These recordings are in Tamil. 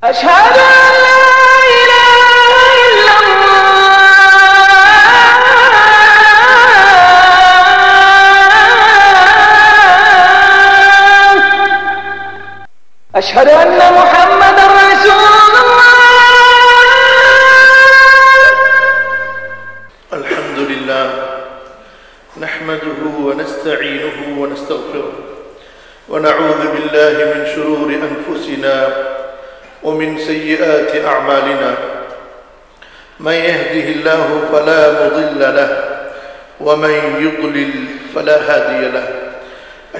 أشهد أن لا إله إلا الله، أشهد أن محمدا رسول الله. الحمد لله نحمده ونستعينه ونستغفره ونعوذ بالله من شرور أنفسنا ومن سيئات أعمالنا، من يهده الله فلا مضل له ومن يضلل فلا هادي له.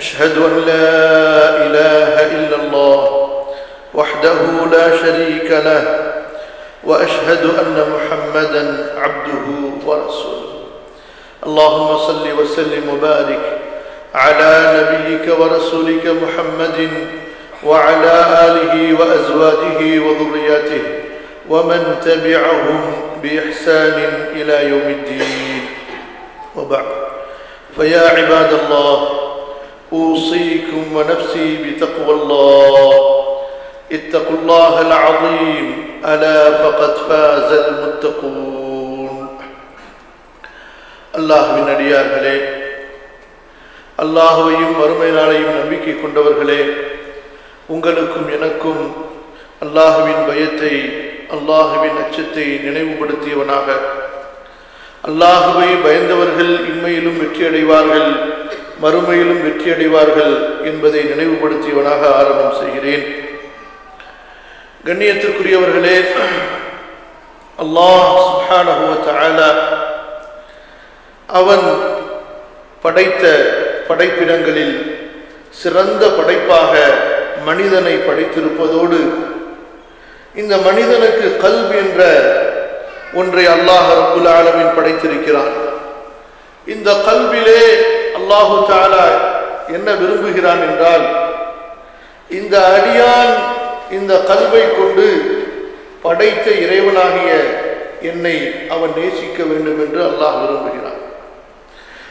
أشهد أن لا إله إلا الله وحده لا شريك له، وأشهد أن محمدا عبده ورسوله. اللهم صل وسلم وبارك على نبيك ورسولك محمد وعلى آله وأزواجه وذرياته ومن تبعهم بإحسان إلى يوم الدين، وبعد. فيا عباد الله، أوصيكم ونفسي بتقوى الله. اتقوا الله العظيم، ألا فقد فاز المتقون. அல்லாஹ்வின் அடியார்களே, அல்லாஹ்வையும் மறுமை நாளையும் நம்பிக்கை கொண்டவர்களே, உங்களுக்கும் எனக்கும் அல்லாஹ்வின் பயத்தை, அல்லாஹ்வின் அச்சத்தை நினைவுபடுத்தியவனாக. அல்லாஹ்வை பயந்தவர்கள் இம்மையிலும் வெற்றியடைவார்கள், மறுமையிலும் வெற்றியடைவார்கள் என்பதை நினைவுபடுத்தியவனாக ஆரம்பம் செய்கிறேன். கண்ணியத்திற்குரியவர்களே, அல்லாஹ் சுப்ஹானஹு வ தஆலா அவன் படைத்த படைப்பினங்களில் சிறந்த படைப்பாக மனிதனை படைத்திருப்பதோடு, இந்த மனிதனுக்கு கல்ப் என்ற ஒன்றை அல்லாஹ் ரப்புல் ஆலமீன் படைத்திருக்கிறான். இந்த கல்பிலே அல்லாஹு தஆலா என்ன விரும்புகிறான் என்றால், இந்த அடியான் இந்த கல்பை கொண்டு படைத்த இறைவனாகிய என்னை அவன் நேசிக்க வேண்டும் என்று அல்லாஹ் விரும்புகிறான்.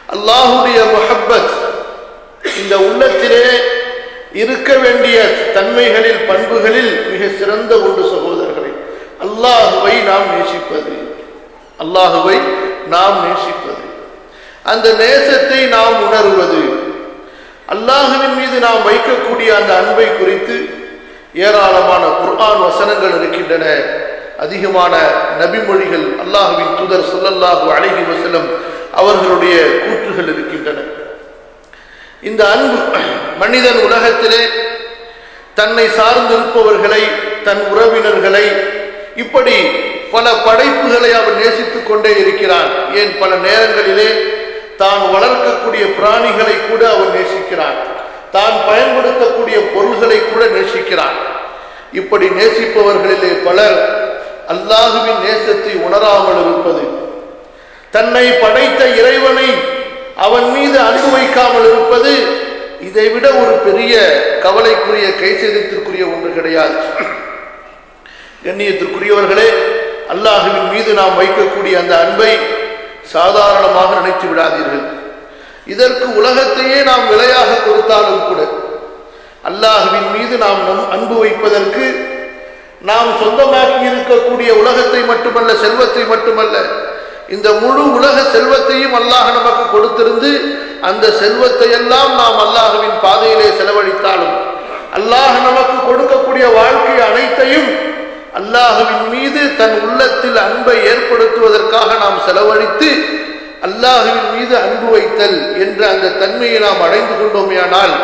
அல்லாஹுடைய முஹப்பத் இந்த உள்ளத்திலே இருக்க வேண்டிய தன்மைகளில், பண்புகளில் மிக சிறந்த ஒன்று சகோதரர்களே, அல்லாஹுவை நாம் நேசிப்பது. அல்லாஹுவை நாம் நேசிப்பது, அந்த நேசத்தை நாம் உணர்வது, அல்லாஹுவின் மீது நாம் வைக்கக்கூடிய அந்த அன்பை குறித்து ஏராளமான குர்ஆன் வசனங்கள் இருக்கின்றன. அதிகமான நபிமொழிகள், அல்லாஹுவின் தூதர் ஸல்லல்லாஹு அலைஹி வஸல்லம் அவர்களுடைய கூற்றுகள் இருக்கின்றன. இந்த அன்பு மனிதன் உலகத்திலே தன்னை சார்ந்திருப்பவர்களை, தன் உறவினர்களை, இப்படி பல படைப்புகளை அவன் நேசித்துக் கொண்டே இருக்கிறான். ஏன், பல நேரங்களிலே தான் வளர்க்கக்கூடிய பிராணிகளை கூட அவன் நேசிக்கிறான், தான் பயன்படுத்தக்கூடிய பொருள்களை கூட நேசிக்கிறான். இப்படி நேசிப்பவர்களிலே பலர் அல்லாஹுவின் நேசத்தை உணராமல் இருப்பது, தன்னை படைத்த இறைவனை அவன் மீது அன்பு வைக்காமல் இருப்பது, இதைவிட ஒரு பெரிய கவலைக்குரிய, கைசேதத்திற்குரிய ஒன்று கிடையாது. கண்ணியத்திற்குரியவர்களே, அல்லாஹ்வின் மீது நாம் வைக்கக்கூடிய அந்த அன்பை சாதாரணமாக நினைத்து விடாதீர்கள். இதற்கு உலகத்தையே நாம் விலையாக கொடுத்தாலும் கூட அல்லாஹ்வின் மீது நாம் அன்பு வைப்பதற்கு நாம் சொந்தமாக்கி இருக்கக்கூடிய உலகத்தை மட்டுமல்ல, செல்வத்தை மட்டுமல்ல, இந்த முழு உலக செல்வத்தையும் அல்லாஹ் நமக்கு கொடுத்திருந்து அந்த செல்வத்தை எல்லாம் நாம் அல்லாஹ்வின் பாதையிலே செலவழித்தாலும், அல்லாஹ் நமக்கு கொடுக்கக்கூடிய வாழ்க்கை அனைத்தையும் அல்லாஹ்வின் மீது தன் உள்ளத்தில் அன்பை ஏற்படுத்துவதற்காக நாம் செலவழித்து அல்லாஹ்வின் மீது அன்பு வைத்தல் என்ற அந்த தன்மையை நாம் அடைந்து கொண்டோமேயானால்,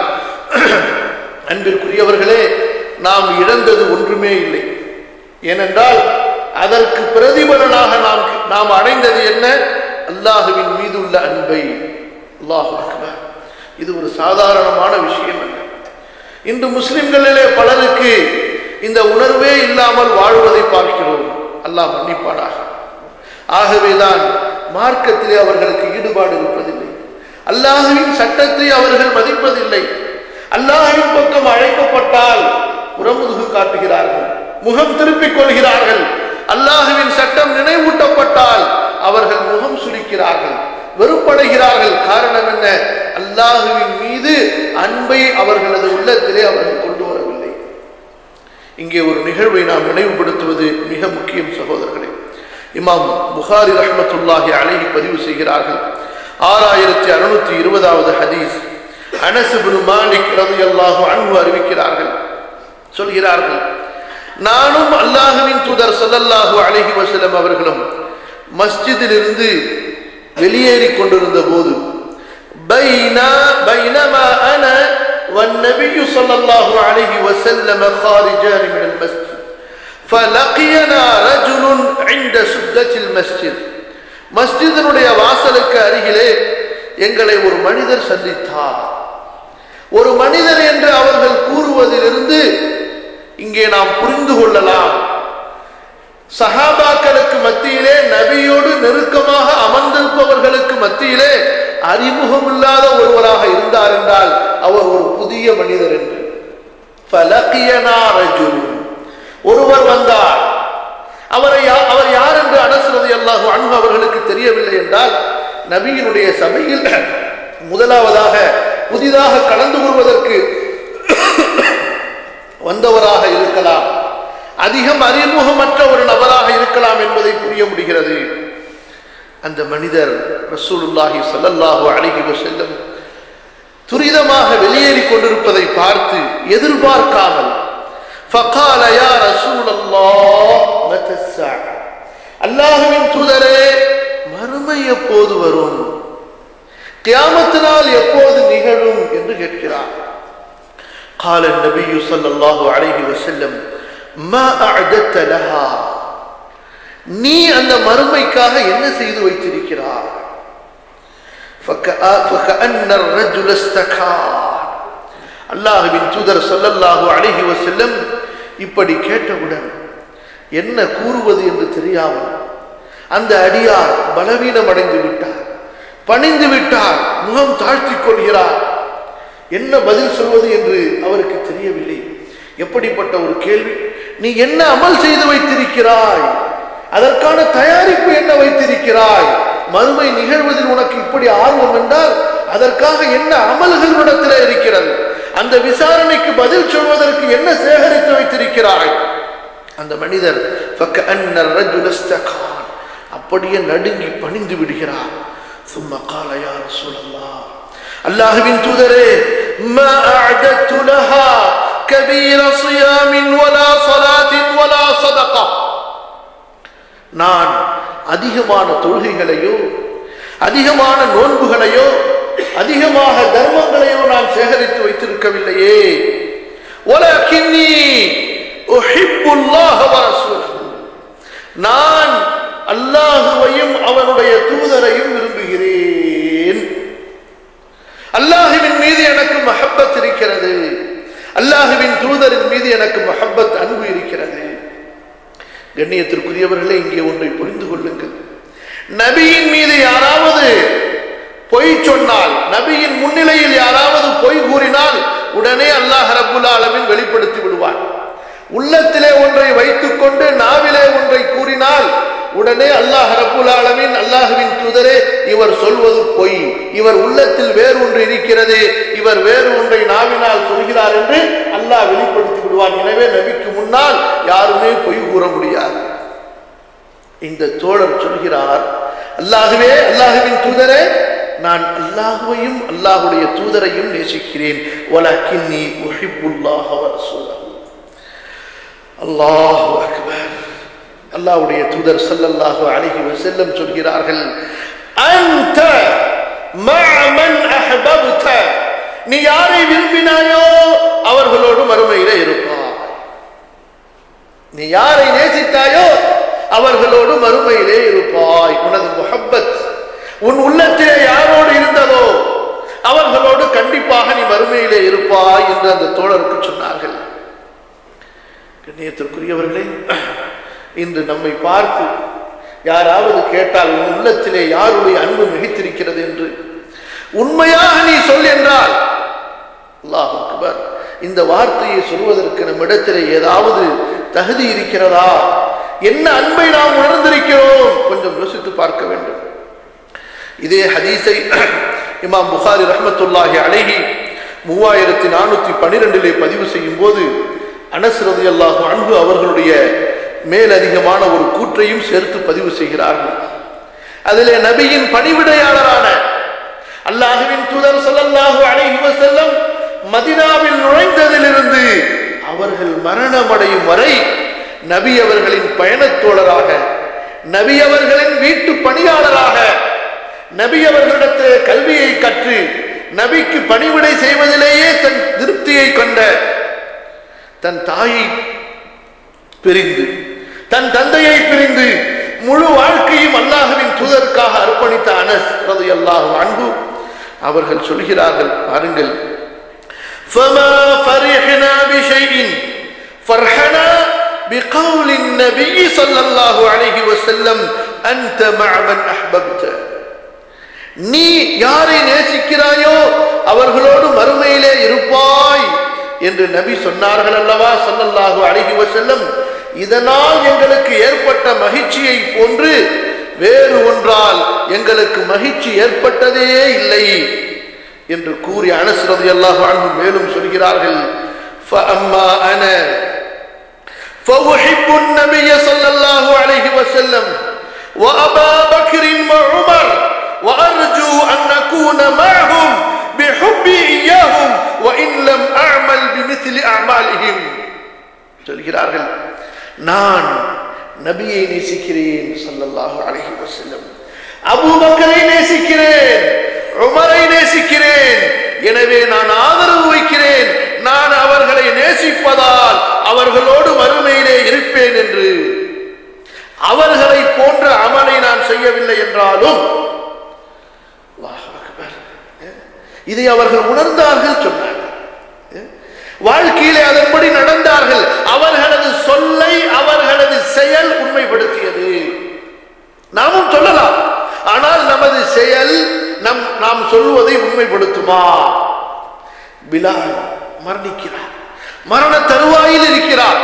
அன்பிற்குரியவர்களே, நாம் இழந்தது ஒன்றுமே இல்லை. ஏனென்றால் அதற்கு பிரதிபலனாக நாம் அடைந்தது என்ன? அல்லாஹ்வின் மீது உள்ள அன்பை. அல்லாஹ் அக்பர். இது ஒரு சாதாரணமான விஷயம் அல்ல. இன்று முஸ்லிம்களிலே பலருக்கு இந்த உணர்வே இல்லாமல் வாழ்வதை பார்க்கிறோம். அல்லாஹ் மன்னிப்பானாக. ஆகவேதான் மார்க்கத்திலே அவர்களுக்கு ஈடுபாடு இருப்பதில்லை, அல்லாஹ்வின் சட்டத்தை அவர்கள் மதிப்பதில்லை. அல்லாஹ்வின் பக்கம் அழைக்கப்பட்டால் புறமுதுகு காட்டுகிறார்கள், முகம் திருப்பிக் கொள்கிறார்கள். அல்லாஹ்வின் சட்டம் நினைவூட்டப்பட்டால் அவர்கள் முகம் சுளிக்கிறார்கள், வெறுப்படைகிறார்கள். காரணம் என்ன? அல்லாஹ்வின் மீது அன்பை அவர்களது உள்ளத்திலே அவர்கள் கொண்டு வரவில்லை. இங்கே ஒரு நிகழ்வை நாம் நினைவுபடுத்துவது மிக முக்கியம் சகோதரர்களே. இமாம் புகாரி ரஹ்மத்துல்லாஹி அலைஹி பதிவு செய்கிறார்கள் 6620வது ஹதீஸ். அனஸ் இப்னு மாலிக் ரலியல்லாஹு அன்ஹு அறிவிக்கிறார்கள், சொல்கிறார்கள், நானும் அல்லாஹ்வின் தூதர் ஸல்லல்லாஹு அலைஹி வஸல்லம் அவர்களும் மஸ்ஜிதிலிருந்து வெளியேறி கொண்டிருந்த போது பைனமா அன والنبي صلى الله عليه وسلم خارجان من المسجد فلقينا رجل عند سدة المسجد. மஸ்ஜிதினுடைய வாசலுக்கு அருகிலே எங்களை ஒரு மனிதர் சந்தித்தார். ஒரு மனிதர் என்று அவர்கள் கூறுவதிலிருந்து இங்கே நாம் புரிந்து கொள்ளலாம், சஹாபாக்களுக்கு மத்தியிலே நபியோடு நெருக்கமாக அமர்ந்திருப்பவர்களுக்கு மத்தியிலே அறிமுகம் இல்லாத ஒருவராக இருந்தார் என்றால் அவர் ஒரு புதிய மனிதர் என்று. ஒருவர் வந்தார், அவர் யார் என்று அனஸ் ரலியல்லாஹு அன்ஹு அவர்களுக்கு தெரியவில்லை என்றால் நபியினுடைய சபையில் முதலாவதாக புதிதாக கலந்து கொள்வதற்கு வந்தவராக இருக்கலாம், அதிகம் அறிமுகமற்ற ஒரு நபராக இருக்கலாம் என்பதை புரிய முடிகிறது. அந்த மனிதர் ரசூலுல்லாஹி ஸல்லல்லாஹு அலைஹி வஸல்லம் துரிதமாக வெளியேறி கொண்டிருப்பதை பார்த்து எதிர்பார்க்காமல் فقال يا رسول الله متى الساعة அல்லாஹ்வின் தூதரே மறுமை எப்போது வரும், கியாமத் நாள் எப்போது நிகழும் என்று கேட்கிறார். قال النبي صلى الله عليه وسلم ما أعددت لها நீ அந்த மறுமைக்காக என்ன செய்து வைத்திருக்கிறார். அல்லாஹ்வின் தூதர் ஸல்லல்லாஹு அலைஹி வஸல்லம் இப்படி கேட்டவுடன் என்ன கூறுவது என்று தெரியாமல் அந்த அடியார் பலவீனம் அடைந்து விட்டார், பணிந்து விட்டார், முகம் தாழ்த்தி கொள்கிறார். என்ன பதில் சொல்வது என்று அவருக்கு தெரியவில்லை. எப்படிப்பட்ட ஒரு கேள்வி! நீ என்ன அமல் செய்து வைத்திருக்கிறாய், அதற்கான தயாரிப்பு என்ன வைத்திருக்கிறாய், மறுமை நிகழ்வதில் உனக்கு இப்படி ஆர்வம் என்றால் அதற்காக என்ன அமல்கள் நடத்தில இருக்கிறது, அந்த விசாரணைக்கு பதில் சொல்வதற்கு என்ன சேகரித்து வைத்திருக்கிறாய். அந்த மனிதர் அப்படியே நடுங்கி பணிந்து விடுகிறார். சும்மா قال يا رسول الله அல்லாஹ்வின் தூதரே ما أعددت لها كبير صيام ولا صلاة ولا صدقة. நான் அதிகமான தொழுகைகளையோ அதிகமான நோன்புகளையோ அதிகமாக தர்மங்களையோ நான் சேகரித்து வைத்திருக்கவில்லையே. வலக்கின்னி உஹிப்புல்லாஹ் வ ரசூலுஹு, நான் அல்லாஹ்வையும் அவனுடைய தூதரையும் விரும்புகிறேன், அல்லாஹ்வின் மீது எனக்கு மஹப்பத் இருக்கிறது, அல்லாஹ்வின் தூதரின் மீது எனக்கு மஹப்பத் அன்பு இருக்கிறது. கண்ணியத்திற்குரியவர்களே, இங்கே ஒன்றை புரிந்து கொள்ளுங்கள். நபியின் மீது யாராவது பொய் சொன்னால், நபியின் முன்னிலையில் யாராவது பொய் கூறினால் உடனே அல்லாஹ் ரப்புல் ஆலமீன் வெளிப்படுத்தி விடுவான். உள்ளத்திலே ஒன்றை வைத்துக் கொண்டு நாவிலே ஒன்றை கூறினால் உடனே அல்லாஹ் ரப்புல் ஆலமீன் அல்லாஹ்வின் தூதரே இவர் சொல்வது பொய், இவர் உள்ளத்தில் வேறு ஒன்று இருக்கிறது, இவர் வேறு ஒன்றை நாவினால் சொல்கிறார் என்று அல்லாஹ் வெளிப்படுத்தி விடுவான். எனவே நபிக்கு முன்னால் யாருமே பொய் கூற முடியாது. இந்த தோழர் சொல்கிறார், அல்லாஹ்வே அல்லாஹ்வின் தூதரே நான் அல்லாஹ்வையும் அல்லாஹ்வுடைய தூதரையும் நேசிக்கிறேன். வலக்கின்னி உஹிப்புல்லாஹ் வ ரசூலுஹு. அல்லாஹு அக்பர். அல்லாஹ்வுடைய தூதர் ஸல்லல்லாஹு அலைஹி வஸல்லம் சொல்கிறார்கள், அன்த மஅ மன் அஹ்பப்த, நீ யாரை விரும்பினாயோ அவர்களோடு மறுமையிலே இருப்பாய், நீ யாரை நேசித்தாயோ அவர்களோடு மறுமையிலே இருப்பாய். உனது முஹப்பத் உன் உள்ளத்திலே யாரோடு இருந்ததோ அவர்களோடு கண்டிப்பாக நீ மறுமையிலே இருப்பாய் என்று அந்த தோழருக்கு சொன்னார்கள். கண்ணியத்திற்குரியவர்களே, இன்று நம்மை பார்த்து யாராவது கேட்டால் உன் உள்ளத்திலே யாருடைய அன்பு மிகுத்திருக்கிறது என்று உண்மையாக நீ சொல் என்றால், அல்லாஹ் அக்பர், இந்த வார்த்தையை சொல்வதற்கு நம்மிடத்திலே ஏதாவது தகுதி இருக்கிறதா, என்ன அன்பை நாம் உணர்ந்திருக்கிறோம், கொஞ்சம் யோசித்து பார்க்க வேண்டும். இதே ஹதீஸை இமாம் புகாரி ரஹ்மத்துல்லாஹி அலைஹி 3412 பதிவு செய்யும் போது அனஸ் ரலியல்லாஹு அன்ஹு அவர்களுடைய மேலதிகமான ஒரு கூற்றையும் சேர்த்து பதிவு செய்கிறார்கள். அதிலே நபியின் பணிவிடையாளரான அல்லாஹ்வின் தூதர் ஸல்லல்லாஹு அலைஹி வஸல்லம் மதீனாவில் நுழைந்ததிலிருந்து அவர்கள் மரணமடையும் வரை நபி அவர்களின் பயணத்தோழராக, நபி அவர்களின் வீட்டு பணியாளராக, நபி அவர்களிடத்தில் கல்வியை கற்று நபிக்கு பணிவிடை செய்வதிலேயே தன் திருப்தியை கொண்ட, தன் தாயை பிரிந்து தன் தந்தையை பிரிந்து முழு வாழ்க்கையும் அல்லாஹ்வின் தூதருக்காக அர்ப்பணித்த அனஸ் ரலியல்லாஹு அன்ஹு அவர்கள் சொல்கிறார்கள், பாருங்கள், فما فرحنا بشيء فرحنا بقول النبي صلى الله عليه وسلم أنت مع من أحببت. நீ யாரை நேசிக்கிறாயோ அவர்களோடு மறுமையிலே இருப்பாய் என்று நபி சொன்னார்கள் அல்லவா ஸல்லல்லாஹு அலைஹி வஸல்லம். இதனால் எங்களுக்கு ஏற்பட்ட மகிழ்ச்சியை போன்று வேறு ஒன்றால் எங்களுக்கு மகிழ்ச்சி ஏற்பட்டதே இல்லை என்று கூறி அனஸ் ரலியல்லாஹு அன்ஹு மேலும் சொல்கிறார்கள், فَأَمَّا أَنَا فَأُحِبُّ النَّبِيَّ صَلَّى اللَّهُ عَلَيْهِ وَسَلَّمَ وَأَبَا بَكْرٍ وَعُمَرَ وَأَرْجُو أَنْ أَكُونَ مَعَهُمْ بِحُبِّي إِيَّاهُمْ وَإِنْ لَمْ أَعْمَلْ بِمِثْلِ أَعْمَالِهِمْ சொல்கிறார்கள், நான் நபியை நேசிக்கிறேன் ஸல்லல்லாஹு அலைஹி வஸல்லம், அபூபக்கரை நேசிக்கிறேன், உமரை நேசிக்கிறேன், எனவே நான் ஆதரவு வைக்கிறேன், நான் அவர்களை நேசிப்பதால் அவர்களோடு மறுமையிலே இருப்பேன் என்று. அவர்களை போன்ற அமலை நான் செய்யவில்லை என்றாலும் இதை அவர்கள் உணர்ந்தார்கள், சொன்னார்கள், வாழ்க்கையிலே அதன்படி நடந்தார்கள். அவர்களது சொல்லை அவர்களது செயல் உண்மைப்படுத்தியது. நாமும் சொல்லலாம், ஆனால் நமது செயல் நாம் சொல்வதை உண்மைப்படுத்துமா? பிலால் மரணிக்கிறார், மரண தருவாயில் இருக்கிறார்,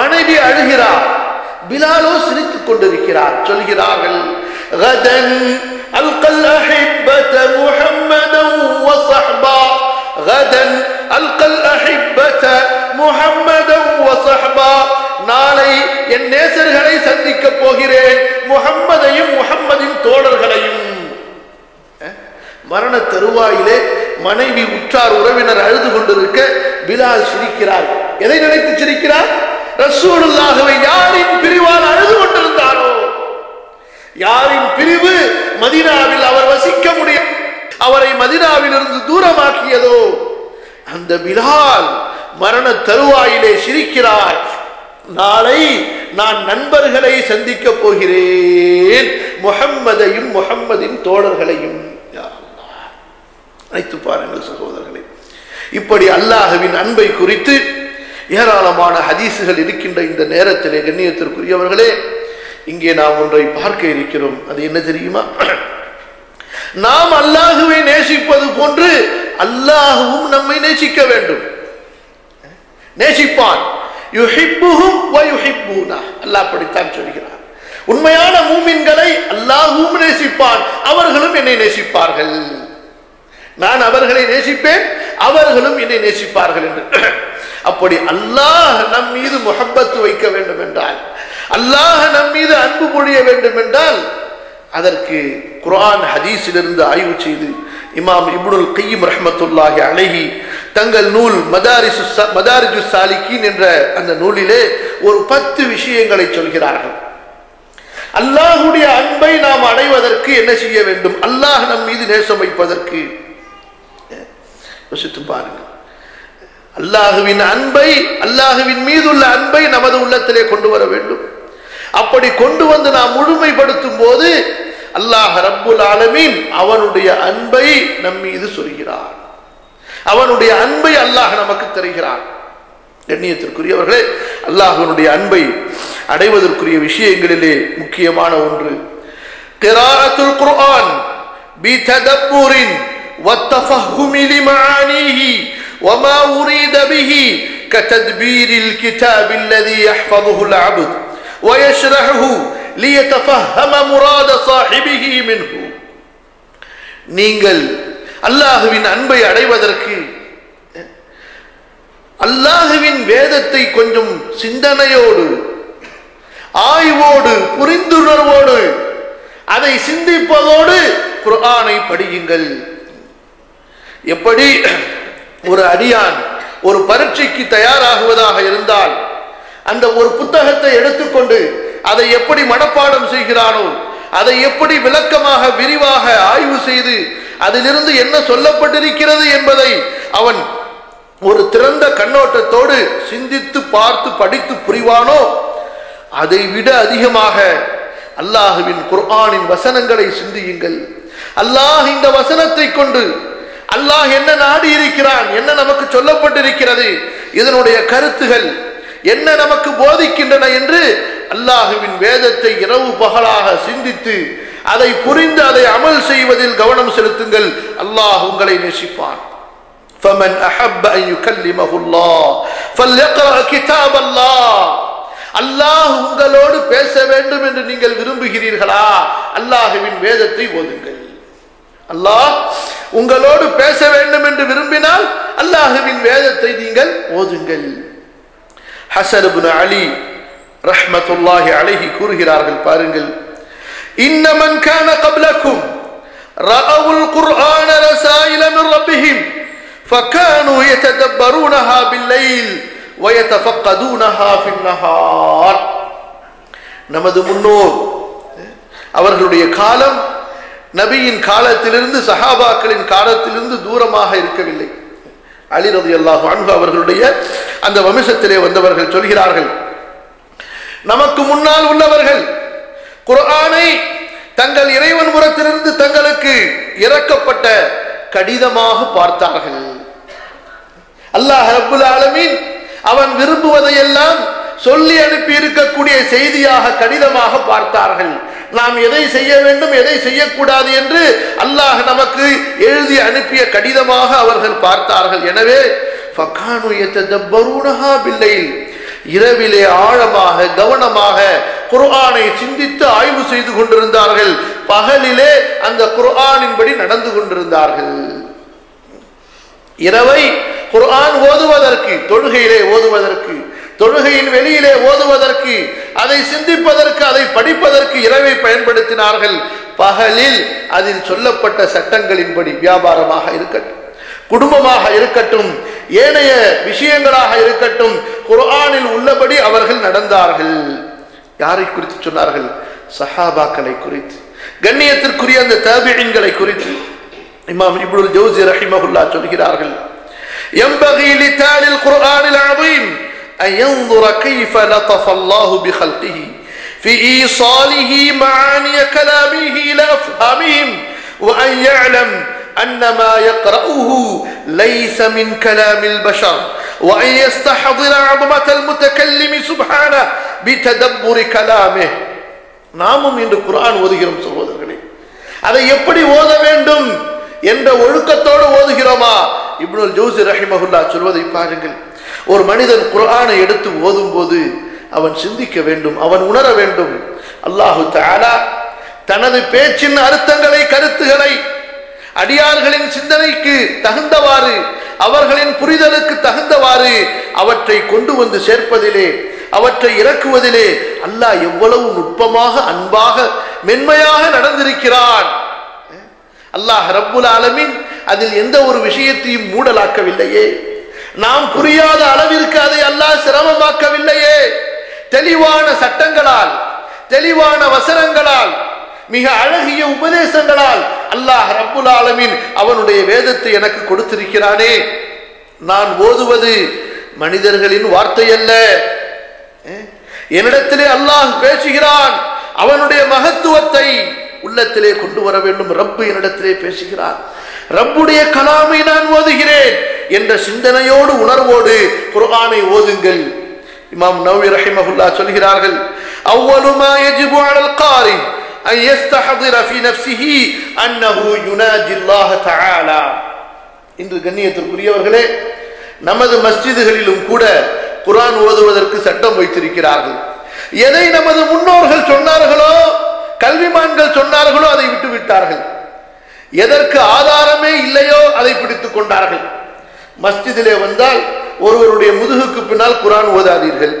மனைவி அழுகிறார், பிலாலோ சிரித்துக் கொண்டிருக்கிறார். சொல்கிறார்கள், கதன் அல்கல் அஹிப்பத முஹம்மதன் வ ஸஹ்பா, கதன் அல்கல் அஹிப்பத முஹம்மதன் வ ஸஹ்பா, நாளை என் நேசர்களை சந்திக்க போகிறேன், முஹம்மதையும் முஹம்மதின் தோழர்களையும். மரண தருவாயிலே மனைவி உற்றார் உறவினர் அழுது கொண்டிருக்க பிலால் சிரிக்கிறார். எதை நினைத்து சிரிக்கிறார்? ரசூலுல்லாஹ்வை யாரின் பிரிவால் அழுது கொண்டிருந்தாரோ, யாரின் பிரிவு மதீனாவில் அவர் வசிக்க முடியாது, அவரை மதீனாவில் இருந்து தூரமாக்கியதோ, அந்த பிலால் மரண தருவாயிலே சிரிக்கிறார். நாளை நான் நண்பர்களை சந்திக்க போகிறேன், முஹம்மதையும் முஹம்மதின் தோழர்களையும். அனைத்து பாருங்கள் சகோதரர்களே, இப்படி அல்லாஹ்வின் அன்பை குறித்து ஏராளமான ஹதீசுகள் இருக்கின்ற இந்த நேரத்திலே கண்ணியத்திற்குரியவர்களே, இங்கே நாம் ஒன்றை பார்க்க இருக்கிறோம். அது என்ன தெரியுமா? நாம் அல்லாஹ்வை நேசிப்பது போன்று அல்லாஹ்வும் நம்மை நேசிக்க வேண்டும், நேசிப்பான். யுஹிப்புஹும் வ யுஹிப்புனா, அல்லாஹ் படித்தான் சொல்கிறார், உண்மையான மூமின்களை அல்லாஹ்வும் நேசிப்பான், அவர்களும் என்னை நேசிப்பார்கள், நான் அவர்களை நேசிப்பேன், அவர்களும் என்னை நேசிப்பார்கள் என்று. அப்படி அல்லாஹ் நம் மீது முஹப்பத்து வைக்க வேண்டும் என்றால், அல்லாஹ் நம் மீது அன்பு பொழிய வேண்டும் என்றால், அதற்கு குர்ஆன் ஹதீஸிலிருந்து ஆய்வு செய்து இமாம் இப்னுல் கய்யிம் ரஹ்மத்துல்லாஹி அலைஹி தங்கள் நூல் மதாரிஜு சாலிகீன் என்ற அந்த நூலிலே ஒரு 10 விஷயங்களை சொல்கிறார்கள். அல்லாஹ்வுடைய அன்பை நாம் அடைவதற்கு என்ன செய்ய வேண்டும்? அல்லாஹ் நம் மீது நேசம் வைப்பதற்கு யோசித்து பாருங்கள். அல்லாஹ்வின் அன்பை, அல்லாஹ்வின் மீது உள்ள அன்பை நமது உள்ளத்திலே கொண்டு வர வேண்டும். அப்படி கொண்டு வந்து நாம் முழுமைப்படுத்தும் போது அல்லாஹ் ரப்புல் ஆலமீன் அவனுடைய அன்பை நம் மீது சொல்கிறான், அவனுடைய அன்பை அல்லாஹ் நமக்கு தருகிறான். கண்ணியத்திற்குரியவர்களே, அல்லாஹ்வினுடைய அன்பை அடைவதற்குரிய விஷயங்களிலே முக்கியமான ஒன்று கிராஅத்துல் குர்ஆன் பிததப்பூரின் والتفهم لمعانيه وما أريد به كتدبير الكتاب الذي يحفظه العبد ويشرحه ليتفهم مراد صاحبه منه. நீங்கள் அல்லாஹ்வின் அன்பை அடைவதற்கு அல்லாஹ்வின் வேதத்தை கொஞ்சம் சிந்தனையோடு ஆய்வோடு புரிந்துணர்வோடு அதை சிந்திப்பதோடு குர்ஆனை படியுங்கள். எப்படி ஒரு அடியான் ஒரு பரீட்சைக்கு தயாராகுவதாக இருந்தால் அந்த ஒரு புத்தகத்தை எடுத்துக்கொண்டு அதை எப்படி மனப்பாடம் செய்கிறானோ, அதை எப்படி விளக்கமாக விரிவாக ஆய்வு செய்து அதிலிருந்து என்ன சொல்லப்பட்டிருக்கிறது என்பதை அவன் ஒரு திறந்த கண்ணோட்டத்தோடு சிந்தித்து பார்த்து படித்து புரிவானோ, அதை விட அதிகமாக அல்லாஹ்வின் குர்ஆனின் வசனங்களை சிந்தியுங்கள். அல்லாஹ் இந்த வசனத்தை கொண்டு அல்லாஹ் என்ன நாடி இருக்கிறான், என்ன நமக்கு சொல்லப்பட்டிருக்கிறது, இதனுடைய கருத்துகள் என்ன நமக்கு போதிக்கின்றன என்று அல்லாஹ்வின் வேதத்தை இரவு பகலாக சிந்தித்து அதை புரிந்து அதை அமல் செய்வதில் கவனம் செலுத்துங்கள். அல்லாஹ் உங்களை நேசிப்பான். فَمَنْ أَحَبَّ أَنْ يُكَلِّمَهُ اللَّهُ فَلْيَقْرَأْ كِتَابَ اللَّهِ. அல்லாஹ் உங்களோடு பேச வேண்டும் என்று நீங்கள் விரும்புகிறீர்களா? அல்லாஹ்வின் வேதத்தை ஓதுங்கள். அல்லாஹ் உங்களோடு பேச வேண்டும் என்று விரும்பினால் அல்லாஹ்வின் வேதத்தை நீங்கள் ஓதுங்கள். ஹஸன் இப்னு அலி ரஹ்மத்துல்லாஹி அலைஹி கூறுகிறார்கள், பாருங்கள், إن من كان قبلكم رأوا القرآن رسائل من ربهم فكانوا يتدبرونها بالليل ويتفقدونها في النهار. நமது முன்னோர் அவர்களுடைய காலம் நபியின் காலத்திலிருந்து சஹாபாக்களின் காலத்திலிருந்து தூரமாக இருக்கவில்லை. அலி ரலியல்லாஹு அன்ஹு அவர்களுடைய அந்த வம்சத்திலே வந்தவர்கள் சொல்கிறார்கள், நமக்கு முன்னால் உள்ளவர்கள் குர்ஆனை தங்கள் இறைவன் புறத்திலிருந்து தங்களுக்கு இறக்கப்பட்ட கடிதமாக பார்த்தார்கள். அல்லாஹ் ரப்புல் ஆலமீன் அவன் விரும்புவதையெல்லாம் சொல்லி அனுப்பி இருக்கக்கூடிய செய்தியாக கடிதமாக பார்த்தார்கள். நாம் எதை செய்ய வேண்டும் எதை செய்யக்கூடாது என்று அல்லாஹ் நமக்கு எழுதி அனுப்பிய கடிதமாக அவர்கள் பார்த்தார்கள். எனவே ஃபகானு யததப்பரூனஹா பில்லைல், இரவிலே ஆழமாக கவனமாக குர்ஆனை சிந்தித்து ஆய்வு செய்து கொண்டிருந்தார்கள். பகலிலே அந்த குர்ஆனின்படி நடந்து கொண்டிருந்தார்கள். இரவை குர்ஆன் ஓதுவதற்கு, தொழுகையிலே ஓதுவதற்கு, தொழுகையின் வெளியிலே ஓதுவதற்கு, அதை சிந்திப்பதற்கு, அதை படிப்பதற்கு இரவை பயன்படுத்தினார்கள். பகலில் அதில் சொல்லப்பட்ட சட்டங்களின்படி வியாபாரமாக இருக்கட்டும், குடும்பமாக இருக்கட்டும், ஏனைய விஷயங்களாக இருக்கட்டும், குர்ஆனில் உள்ளபடி அவர்கள் நடந்தார்கள். யாரை குறித்து சொன்னார்கள்? சஹாபாக்களை குறித்து, கண்ணியத்திற்குரிய அந்த தாபிஈன்களை குறித்து. இமாம் இப்னுல் ஜௌசி ரஹிமஹுல்லாஹ் சொல்கிறார்கள், யம்பகி லிதாலில் குர்ஆனில் அஸீம் அன் யன்துர கைஃப லதஃப அல்லாஹு பிகல்கிஹி ஃபீ ஈசாலிஹி மஆனிய கலாமிஹி இலா அஃஹாமிஹிம் வ அன் யஅலம் أنما يقرأه ليس من كلام البشر وأن يستحضر عظمة المتكلم سبحانه بتدبر كلامه. நாமும் இந்த குர்ஆன் ஓதுகிறோம் சகோதரர்களே, அதை எப்படி ஓத வேண்டும் என்ற ஒழுக்கத்தோடு ஓதுகிறோமா? இப்னுல் ஜௌசி ரஹிமஹுல்லாஹ் சொல்வதை பாருங்கள், ஒரு மனிதன் குர்ஆனை எடுத்து ஓதும் போது அவன் சிந்திக்க வேண்டும், அவன் உணர வேண்டும். அல்லாஹு தஆலா தனது பேச்சின் அர்த்தங்களை கருத்துகளை அடியார்களின் சிந்தனைக்கு தகுந்தவாறு அவர்களின் புரிதலுக்கு தகுந்தவாறு அவற்றை கொண்டு வந்து சேர்ப்பதிலே அவற்றை இறக்குவதிலே அல்லாஹ் எவ்வளவு நுட்பமாக அன்பாக மென்மையாக நடந்திருக்கிறான். அல்லாஹ் ரப்புல் ஆலமீன் அதில் எந்த ஒரு விஷயத்தையும் மூடலாக்கவில்லையே, நாம் புரியாத அளவிற்கு அதை அல்லாஹ் சிரமமாக்கவில்லையே. தெளிவான சட்டங்களால், தெளிவான வசனங்களால், மிக அழகிய உபதேசங்களால் அல்லாஹ் ரப்புல் ஆலமீன் அவனுடைய வேதத்தை எனக்கு கொடுத்திருக்கிறானே. நான் ஓதுவது மனிதர்களின் வார்த்தை அல்ல, என்னிடத்திலே அல்லாஹ் பேசுகிறான். அவனுடைய மகத்துவத்தை உள்ளத்திலே கொண்டு வர வேண்டும். ரப்பு என்னிடத்திலே பேசுகிறான், ரப்புடைய கலாமை நான் ஓதுகிறேன் என்ற சிந்தனையோடு உணர்வோடு குர்ஆனை ஓதுங்கள். இமாம் நவவி ரஹிமஹுல்லாஹ் சொல்கிறார்கள், அவ்வலுமா யஜிபு அலல் காரி أن يستحضر في نفسه أنه يناجي الله تعالى. இன்று கண்ணியத்திற்குரியவர்களே, நமது மஸ்ஜிதுகளிலும் கூட குர்ஆன் ஓதுவதற்கு சட்டம் வைத்திருக்கிறார்கள். எதை நமது முன்னோர்கள் சொன்னார்களோ, கல்விமான்கள் சொன்னார்களோ அதை விட்டு விட்டார்கள். எதற்கு ஆதாரமே இல்லையோ அதை பிடித்துக் கொண்டார்கள். மஸ்ஜிதிலே வந்தால் ஒருவருடைய முதுகுக்கு பின்னால் குர்ஆன் ஓதாதீர்கள்.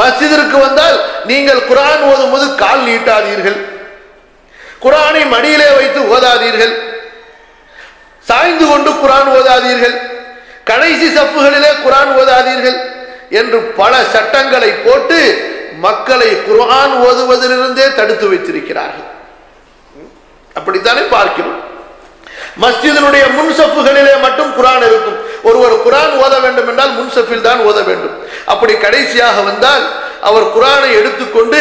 மஸ்ஜிதிற்கு வந்தால் நீங்கள் குர்ஆன் ஓதும்போது கால் நீட்டாதீர்கள். குர்ஆனை மடியிலே வைத்து ஓதாதீர்கள். சாய்ந்து கொண்டு குர்ஆன் ஓதாதீர்கள். கடைசி சப்புகளிலே குர்ஆன் ஓதாதீர்கள் என்று பல சட்டங்களை போட்டு மக்களை குர்ஆன் ஓதுவதிலிருந்தே தடுத்து வைத்திருக்கிறார்கள். அப்படித்தானே பார்க்கிறோம். மஸ்ஜிதினுடைய முன்சப்புகளிலே மட்டும் குர்ஆன் இருக்கும். ஒருவர் குர்ஆன் ஓத வேண்டும் என்றால் முன்சப்பில் தான் ஓத வேண்டும். அப்படி கடைசியாக வந்தால் அவர் குர்ஆனை எடுத்துக்கொண்டு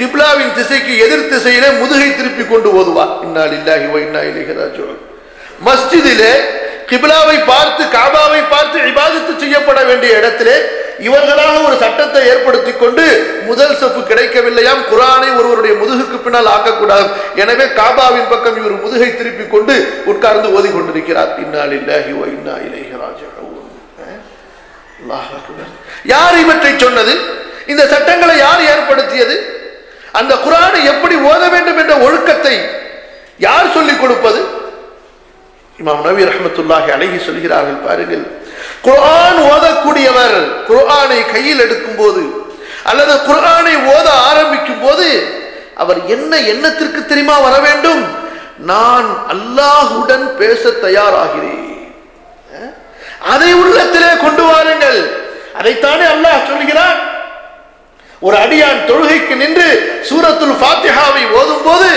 கிப்லாவின் திசைக்கு எதிர் திசையிலே முதுகை திருப்பி கொண்டு ஓதுவார். இன்னா லில்லாஹி வ இன்னா இலைஹி ராஜிஊன். மஸ்ஜிதிலே கிப்லாவை பார்த்து காபாவை பார்த்து இபாதத்து செய்யப்பட வேண்டிய இடத்திலே இவர்களாக ஒரு சட்டத்தை ஏற்படுத்தி கொண்டு முதல் சப்பு கிடைக்கவில்லையாம், குர்ஆனை ஒருவருடைய முதுகுக்கு பின்னால் ஆக்கக்கூடாது, எனவே காபாவின் பக்கம் இவர் முதுகை திருப்பி கொண்டு உட்கார்ந்து ஓதி கொண்டிருக்கிறார். இன்னா லில்லாஹி வ இன்னா இலைஹி ராஜிஊன். அல்லாஹ் அக்பர். யார் இவற்றை சொன்னது? இந்த சட்டங்களை யார் ஏற்படுத்தியது? அந்த குர்ஆனை எப்படி ஓத வேண்டும் என்ற ஒழுக்கத்தை யார் சொல்லிக் கொடுப்பது? இமாம் நவவி ரஹ்மத்துல்லாஹி அலைஹி சொல்கிறார்கள், பாருங்கள், குர்ஆன் ஓதக்கூடியவர் குர்ஆனை கையில் எடுக்கும் போது அல்லது குர்ஆனை ஓத ஆரம்பிக்கும் போது அவர் என்ன எண்ணத்திற்கு தெரியுமா வர வேண்டும்? நான் அல்லாஹுடன் பேச தயாராகிறேன், அதை உள்ளத்திலே கொண்டு வாருங்கள். அதைத்தானே அல்லாஹ் சொல்கிறான். ஒரு அடியான் தொழுகைக்கு நின்று சூரத்துல் ஃபாத்திஹாவை ஓதும் போது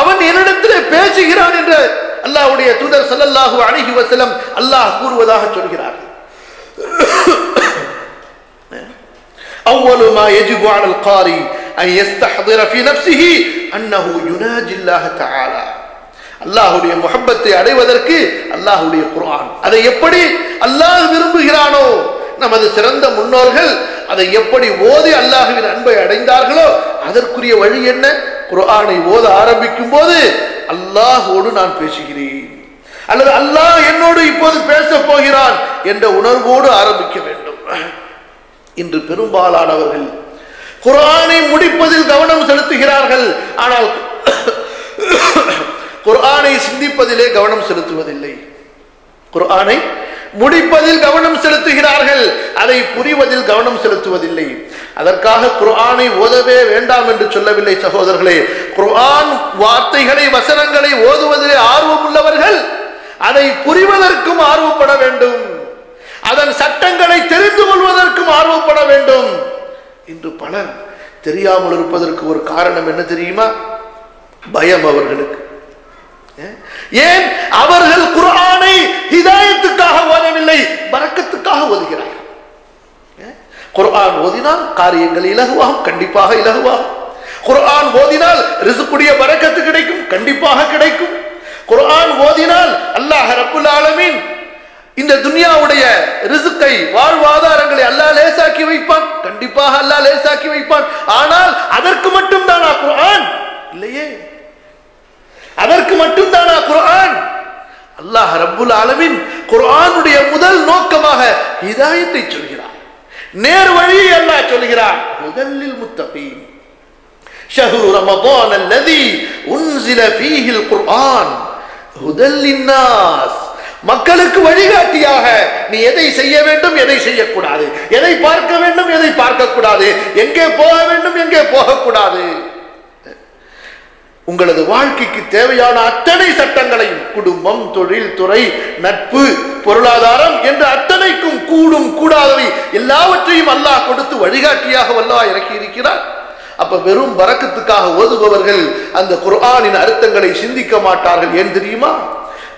அவன் என்னிடத்திலே பேசுகிறான் என்று அல்லாஹ்வுடைய தூதர் ஸல்லல்லாஹு அலைஹி வஸல்லம் அல்லாஹ் கூறுவதாக சொல்கிறார். அவ்வலு மா யஜிபு அலல் காரி அன் யஸ்தஹ்திர ஃபீ நஃப்ஸிஹி அன்னஹு யுனாஜில்லாஹ் தஆலா. அல்லாஹ்வுடைய முஹப்பத்தை அடைவதற்கு அல்லாஹ்வுடைய குர்ஆன், அதை எப்படி அல்லாஹ் விரும்புகிறானோ, நமது சிறந்த முன்னோர்கள் அதை எப்படி ஓதி அல்லாஹ்வின் அன்பை அடைந்தார்களோ அதற்குரிய வழி என்ன? குர்ஆனை ஓத ஆரம்பிக்கும் போது அல்லாஹோடு நான் பேசுகிறேன் அல்லது அல்லாஹ் என்னோடு இப்போது பேச போகிறான் என்ற உணர்வோடு ஆரம்பிக்க வேண்டும். இன்று பெரும்பாலானவர்கள் குர்ஆனை முடிப்பதில் கவனம் செலுத்துகிறார்கள், ஆனால் குர்ஆனை சிந்திப்பதிலே கவனம் செலுத்துவதில்லை. குர்ஆனை முடிப்பதில் கவனம் செலுத்துகிறார்கள், அதை புரிவதில் கவனம் செலுத்துவதில்லை. அதற்காக குர்ஆனை ஓதவே வேண்டாம் என்று சொல்லவில்லை சகோதரர்களே. குர்ஆன் வார்த்தைகளை வசனங்களை ஓதுவதிலே ஆர்வம் உள்ளவர்கள் அதை புரிவதற்கும் ஆர்வப்பட வேண்டும், அதன் சட்டங்களை தெரிந்து கொள்வதற்கும் ஆர்வப்பட வேண்டும். இன்று பலர் தெரியாமல் இருப்பதற்கு ஒரு காரணம் என்ன தெரியுமா? பயம் அவர்களுக்கு. ஏன்? அவர்கள் குர்ஆனை ஹிதாயத்துக்காக ஓதவில்லை, பரக்கத்துக்காக ஓதுகிறார்கள். குர்ஆன் ஓதினால் காரியங்கள் இலகுவாகும், கண்டிப்பாக இலகுவாகும். குர்ஆன் ஓதினால் ரிசுக்குடைய பரக்கத்து கிடைக்கும், கண்டிப்பாக கிடைக்கும். குர்ஆன் ஓதினால் அல்லாஹ் ரப்புல் ஆலமீன் இந்த துன்யாவுடைய ரிசுக்கை வாழ்வாதாரங்களை அல்லாஹ் லேசாக்கி வைப்பான், கண்டிப்பாக அல்லாஹ் லேசாக்கி வைப்பான். ஆனால் அதற்கு மட்டும் தானா குர்ஆன்? இல்லையே. அதற்கு மட்டும்தானா குர்ஆன்? அல்லாஹ் ரப்புல் ஆலமீன் குர்ஆனுடைய முதல் நோக்கமாக ஹிதாயத்தை சொல்கிறார், நேர் வழியை அல்லாஹ் சொல்கிறார். முதலில் முத்தகீன் ஷஹ்ரு ரமதான் الذي انزل فيه القرآن هدى للناس. மக்களுக்கு வழிகாட்டியாக நீ எதை செய்ய வேண்டும், எதை செய்யக்கூடாது, எதை பார்க்க வேண்டும், எதை பார்க்கக்கூடாது, எங்கே போக வேண்டும், எங்கே போகக்கூடாது, உங்களது வாழ்க்கைக்கு தேவையான அத்தனை சட்டங்களையும், குடும்பம், தொழில், துறை, நட்பு, பொருளாதாரம் என்று அத்தனைக்கும் கூடும் கூடாதவை எல்லாவற்றையும் அல்லாஹ் கொடுத்து வழிகாட்டியாக அல்லாஹ் இறக்கி இருக்கிறார். அப்ப வெறும் பரக்கத்துக்காக ஓதுபவர்கள் அந்த குர்ஆனின் அர்த்தங்களை சிந்திக்க மாட்டார்கள். ஏன் தெரியுமா?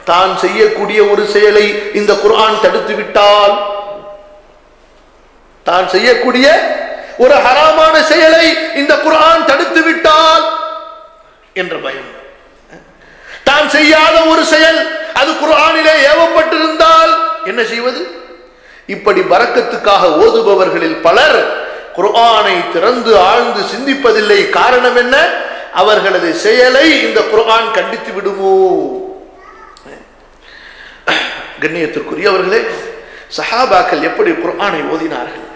தான் செய்யக்கூடிய ஒரு செயலை இந்த குர்ஆன் தடுத்து விட்டால், தான் செய்யக்கூடிய ஒரு ஹராமான செயலை இந்த குர்ஆன் தடுத்து விட்டால் என்ற பயம். தான் செய்யாத ஒரு செயல் அது குர்ஆனிலே ஏவப்பட்டிருந்தால் என்ன செய்வது? இப்படி பரக்கத்துக்காக ஓதுபவர்களில் பலர் குர்ஆனை திறந்து ஆழ்ந்து சிந்திப்பதில்லை. காரணம் என்ன? அவர்களது செயலை இந்த குர்ஆன் கண்டித்து விடுமோ. கண்ணியத்திற்குரியவர்களே, சஹாபாக்கள் எப்படி குர்ஆனை ஓதினார்கள்,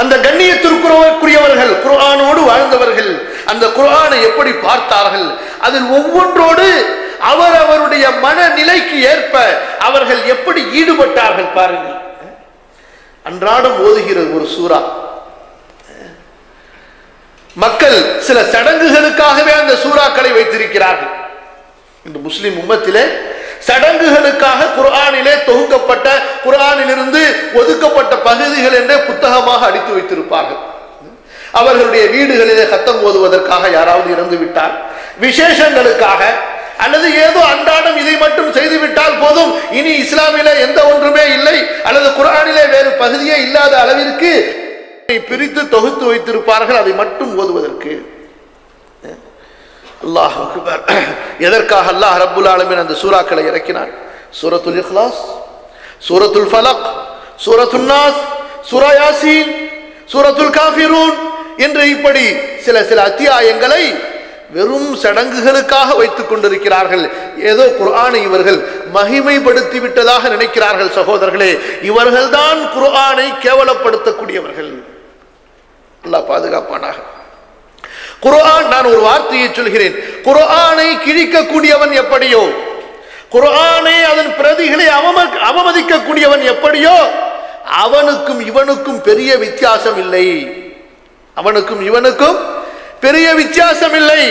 அந்த கண்ணியத்திற்குரியவர்கள் குர்ஆனோடு வாழ்ந்தவர்கள் அந்த குர்ஆனை எப்படி பார்த்தார்கள், அதில் ஒவ்வொன்றோடு அவரவருடைய மனநிலைக்கு ஏற்ப அவர்கள் எப்படி ஈடுபட்டார்கள் பாருங்கள். அன்றாடம் ஓதுகிறது ஒரு சூரா. மக்கள் சில சடங்குகளுக்காகவே அந்த சூறாக்களை வைத்திருக்கிறார்கள். இந்த முஸ்லிம் உம்மத்திலே சடங்குகளுக்காக குர்ஆனிலே தொகுக்கப்பட்ட, குர்ஆனிலிருந்து ஒதுக்கப்பட்ட பகுதிகள் என்றே புத்தகமாக அடித்து வைத்திருப்பார்கள். அவர்களுடைய வீடுகளிலே கத்தம் ஓதுவதற்காக யாராவது இறந்து விட்டால், விசேஷங்களுக்காக, அல்லது ஏதோ அன்றாடம் இதை மட்டும் செய்துவிட்டால் போதும், இனி இஸ்லாமிலே எந்த ஒன்றுமே இல்லை அல்லது குர்ஆனிலே வேறு பகுதியே இல்லாத அளவிற்கு பிரித்து தொகுத்து வைத்திருப்பார்கள் அதை மட்டும் ஓதுவதற்கு. அல்லாஹ் அக்பர். எதற்காக அல்லாஹ் ரப்புல் ஆலமீன் அந்த சூறாக்களை இறக்கினார்? சூரத்துல் இக்லாஸ், சூரத்துல் ஃபலக், சூரத்துல் நாஸ், சூரா யாசீன், சூரத்துல் காஃபிரூன் என்று இப்படி சில சில அத்தியாயங்களை வெறும் சடங்குகளுக்காக வைத்துக் கொண்டிருக்கிறார்கள். ஏதோ குர்ஆனை இவர்கள் மகிமைப்படுத்தி விட்டதாக நினைக்கிறார்கள். சகோதரர்களே, இவர்கள்தான் குர்ஆனை கேவலப்படுத்தக்கூடியவர்கள். அல்லாஹ் பாதுகாப்பானாக. குர்ஆன், நான் ஒரு வார்த்தையை சொல்கிறேன், குர்ஆனை கிழிக்கக்கூடியவன் எப்படியோ, குர்ஆனை அதன் பிரதிகளை அவமதிக்கக்கூடியவன் எப்படியோ, அவனுக்கும் இவனுக்கும் பெரிய வித்தியாசம் இல்லை. அவனுக்கும் இவனுக்கும் பெரிய வித்தியாசம் இல்லை.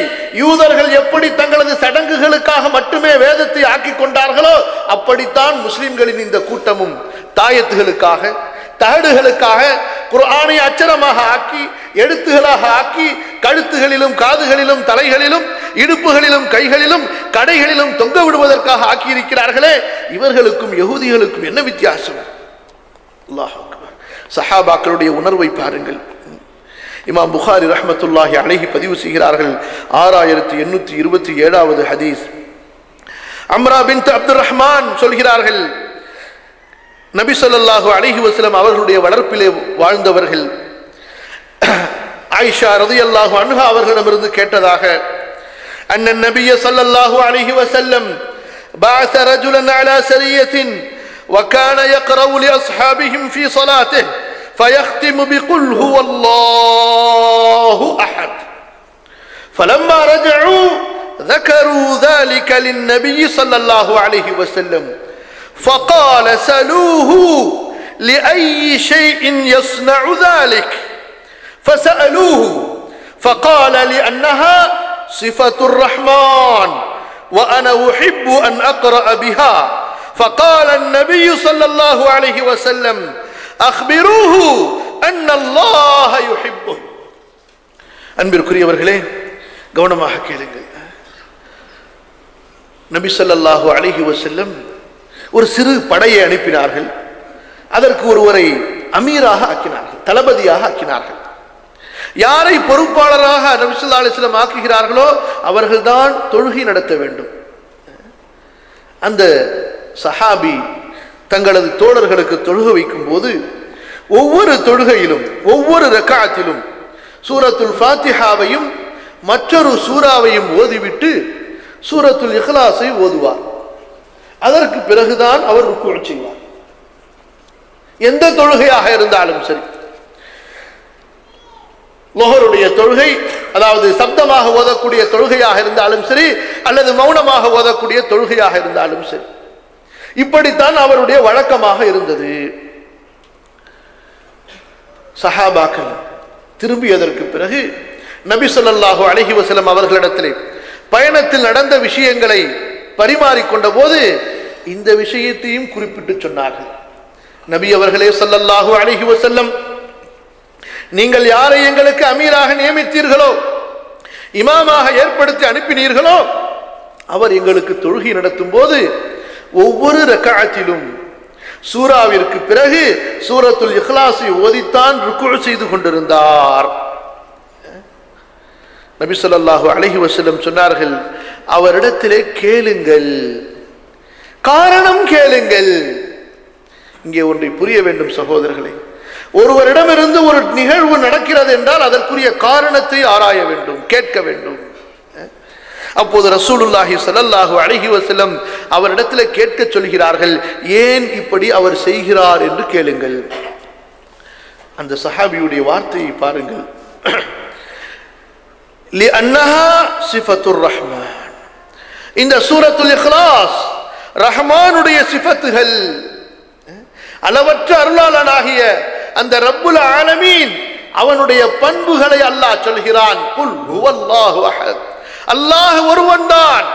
யூதர்கள் எப்படி தங்களது சடங்குகளுக்காக மட்டுமே வேதத்தை ஆக்கிக் கொண்டார்களோ, அப்படித்தான் முஸ்லிம்களின் இந்த கூட்டமும் தாயத்துகளுக்காக, தகடுகளுக்காக குர்ஆனை அச்சரமாக ஆக்கி, எழுத்துகளாக ஆக்கி, கழுத்துகளிலும் காதுகளிலும் தலைகளிலும் இடுப்புகளிலும் கைகளிலும் கடைகளிலும் தொங்க விடுவதற்காக ஆக்கியிருக்கிறார்களே, இவர்களுக்கும் யகூதிகளுக்கும் என்ன வித்தியாசம்? அல்லாஹ் அக்பர். சஹாபாக்களுடைய உணர்வை பாருங்கள். இமாம் புகாரி ரஹ்மத்துல்லாஹி அலைஹி பதிவு செய்கிறார்கள் 6827வது ஹதீஸ். அம்ரா பின்த் அப்துல் ரஹ்மான் சொல்கிறார்கள், நபி ஸல்லல்லாஹு அலைஹி வஸல்லம் அவர்களுடைய வளர்ப்பிலே வாழ்ந்தவர்கள். ஆயிஷா ரலியல்லாஹு அன்ஹா அவர்களிடமிருந்து கேட்டதாக, அன்ன நபிய ஸல்லல்லாஹு அலைஹி வஸல்லம் بعث رجلا على سرية وكان يقرأ لأصحابهم في صلاته فيختم بقل هو الله أحد فلما رجعوا ذكروا ذلك للنبي صلى الله عليه وسلم فقال سألوه لأي شيء يصنع ذلك فسألوه فقال لأنها صفة الرحمن وأنا أحب أن أقرأ بها فقال النبي صلى الله عليه وسلم அக்பிரூஹு அன்னல்லாஹ யுஹிப்பு. அன்பிற்குரியவர்களே, கவனமாக கேளுங்கள். நபி ஸல்லல்லாஹு அலைஹி வஸல்லம் ஒரு சிறு படையை அனுப்பினார்கள். அதற்கு ஒருவரை அமீராக ஆக்கினார்கள், தளபதியாக ஆக்கினார்கள். யாரை பொறுப்பாளராக நபி ஸல்லல்லாஹு அலைஹி வஸல்லம் ஆக்குகிறார்களோ அவர்கள்தான் தொழுகை நடத்த வேண்டும். அந்த சஹாபி தங்களது தோழர்களுக்கு தொழுக வைக்கும் போது ஒவ்வொரு தொழுகையிலும், ஒவ்வொரு ரக்அத்திலும் சூரத்துல் ஃபாத்திஹாவையும் மற்றொரு சூராவையும் ஓதிவிட்டு சூரத்துல் இக்லாஸை ஓதுவார். அதற்கு பிறகுதான் அவர் ருக்குஉ செய்வார். எந்த தொழுகையாக இருந்தாலும் சரி, லோஹருடைய தொழுகை, அதாவது சப்தமாக ஓதக்கூடிய தொழுகையாக இருந்தாலும் சரி, அல்லது மௌனமாக ஓதக்கூடிய தொழுகையாக இருந்தாலும் சரி, இப்படித்தான் அவருடைய வழக்கமாக இருந்தது. சஹாபாக்கள் திரும்பியதற்கு பிறகு நபி ஸல்லல்லாஹு அலைஹி வஸல்லம் அவர்களிடத்திலே பயணத்தில் நடந்த விஷயங்களை பரிமாறிக்கொண்ட போது இந்த விஷயத்தையும் குறிப்பிட்டு சொன்னார்கள். நபி அவர்களே ஸல்லல்லாஹு அலைஹி வஸல்லம், நீங்கள் யாரை எங்களுக்கு அமீராக நியமித்தீர்களோ, இமாமாக ஏற்படுத்தி அனுப்பினீர்களோ, அவர் எங்களுக்கு தொழுகை நடத்தும் போது ஒவ்வொரு ரக்அத்திலும் சூராவிற்கு பிறகு சூரத்துல் இக்லாஸை ஓதித்தான் ருக்குஉ செய்து கொண்டிருந்தார். நபி ஸல்லல்லாஹு அலைஹி வஸல்லம் சொன்னார்கள், அவரிடத்திலே கேளுங்கள், காரணம் கேளுங்கள். இங்கே ஒன்றை புரிய வேண்டும் சகோதரர்களே, ஒருவரிடமிருந்து ஒரு நிகழ்வு நடக்கிறது என்றால் அதற்குரிய காரணத்தை ஆராய வேண்டும், கேட்க வேண்டும். அப்போது ரசூலுல்லாஹி ஸல்லல்லாஹு அலைஹி வஸல்லம் அவரிடத்தில் கேட்க சொல்கிறார்கள், ஏன் இப்படி அவர் செய்கிறார் என்று கேளுங்கள். அந்த சஹாபியுடைய வார்த்தையை பாருங்கள். லிஅன்னஹா சிஃபத்துர் ரஹ்மான், இந்த சூரத்துல் இக்லாஸ் ரஹ்மானுடைய சிஃபத்துகள், அளவற்ற அருளாளனாகிய அந்த ரப்புல் ஆலமீன் அவனுடைய பண்புகளை அல்லாஹ் சொல்கிறான். குல் ஹுவல்லாஹு அஹத், அல்லாஹ் ஒருவன்தான்,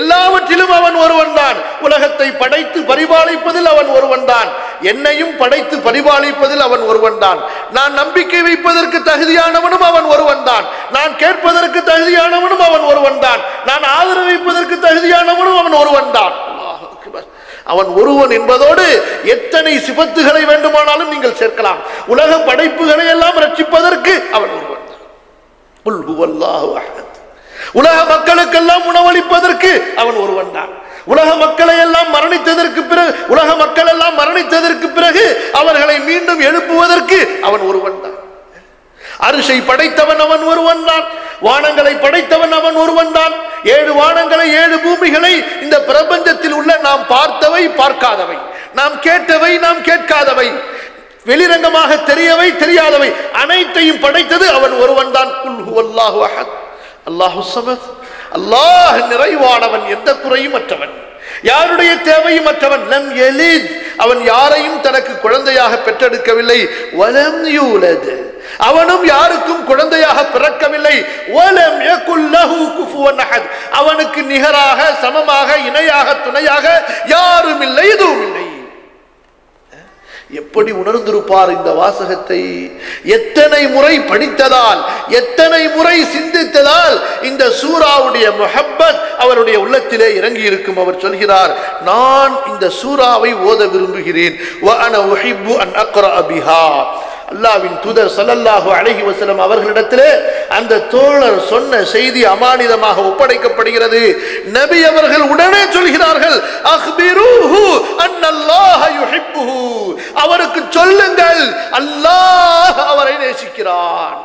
எல்லாவற்றிலும் அவன் ஒருவன்தான். உலகத்தை படைத்து பரிபாலிப்பதில் அவன் ஒருவன்தான், என்னையும் படைத்து பரிபாலிப்பதில் அவன் ஒருவன்தான். நான் நம்பிக்கை வைப்பதற்கு தகுதியானவனும் அவன் ஒருவன்தான், நான் கேட்பதற்கு தகுதியானவனும் அவன் ஒருவன்தான், நான் ஆதரவிப்பதற்கு தகுதியானவனும் அவன் ஒருவன்தான். அவன் ஒருவன் என்பதோடு எத்தனை சிபத்துகளை வேண்டுமானாலும் நீங்கள் சேர்க்கலாம். உலக படைப்புகளை எல்லாம் ரட்சிப்பதற்கு அவன் ஒருவன்தான். குல் ஹுவல்லாஹு அஹத், உலக மக்களுக்கெல்லாம் உணவளிப்பதற்கு அவன் ஒருவன்தான். உலக மக்களை எல்லாம் மரணித்ததற்கு பிறகு உலக மக்கள் எல்லாம் மரணித்ததற்கு பிறகு அவர்களை மீண்டும் எழுப்புவதற்கு அவன் ஒருவன்தான். அரிசை படைத்தவன் அவன் ஒருவன்தான், வானங்களை படைத்தவன் அவன் ஒருவன்தான். 7 வானங்களை 7 பூமிகளை இந்த பிரபஞ்சத்தில் உள்ள நாம் பார்த்தவை பார்க்காதவை, நாம் கேட்டவை நாம் கேட்காதவை, வெளிரங்கமாக தெரியவை தெரியாதவை அனைத்தையும் படைத்தது அவன் ஒருவன்தான். குல் ஹுவல்லாஹு அஹத், அல்லாஹு ஸமத், அல்லாஹ் நிறைவானவன், எந்த குறையும் அற்றவன், யாருடைய தேவையும் அற்றவன். லம் யலித், அவன் யாரையும் தனக்கு குழந்தையாக பெற்றெடுக்கவில்லை. வலம் யூலத், அவனும் யாருக்கும் குழந்தையாக பிறக்கவில்லை. வலம் யகுல் லஹு குஃபுவன் அஹத், அவனுக்கு நிகராக சமமாக இணையாக துணையாக யாரும் இல்லை, எதுவும் இல்லை. எப்படி உணர்ந்திருப்பார் இந்த வாசகத்தை! எத்தனை முறை படித்ததால், எத்தனை முறை சிந்தித்ததால் இந்த சூராவுடைய முஹப்பத் அவருடைய உள்ளத்திலே இறங்கி இருக்கும். அவர் சொல்கிறார், நான் இந்த சூராவை ஓத விரும்புகிறேன். அல்லாஹ்வின் தூதர் ஸல்லல்லாஹு அலைஹி வஸல்லம் அவர்களிடத்திலே அந்த தோழர் சொன்ன செய்தி அமானிதமாக ஒப்படைக்கப்படுகிறது. நபி அவர்கள் உடனே சொல்கிறார்கள், அக்பிரூஹு அன்னல்லாஹ யுஹிப்புஹு, அவருக்கு சொல்லுங்கள் அல்லாஹ் அவரை நேசிக்கிறான்.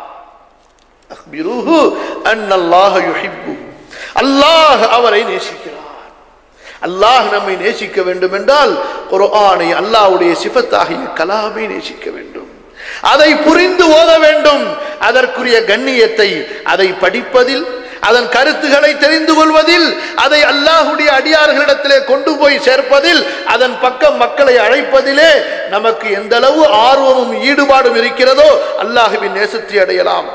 அக்பிரூஹு அன்னல்லாஹ யுஹிப்புஹு, அல்லாஹ் அவரை நேசிக்கிறான். அல்லாஹ் நம்மை நேசிக்க வேண்டும் என்றால் குர்ஆனை, அல்லாஹ்வுடைய சிஃபத்தாகிய கலாமை நேசிக்க வேண்டும், அதை புரிந்து ஓத வேண்டும். அதற்குரிய கண்ணியத்தை, அதை படிப்பதில், அதன் கருத்துக்களை தெரிந்து கொள்வதில், அதை அல்லாஹ்வுடைய அடியார்களிடத்திலே கொண்டு போய் சேர்ப்பதில், அதன் பக்கம் மக்களை அழைப்பதிலே நமக்கு எந்த அளவு ஆர்வமும் ஈடுபாடும் இருக்கிறதோ அல்லாஹ்வின் நேசத்தை அடையலாம்.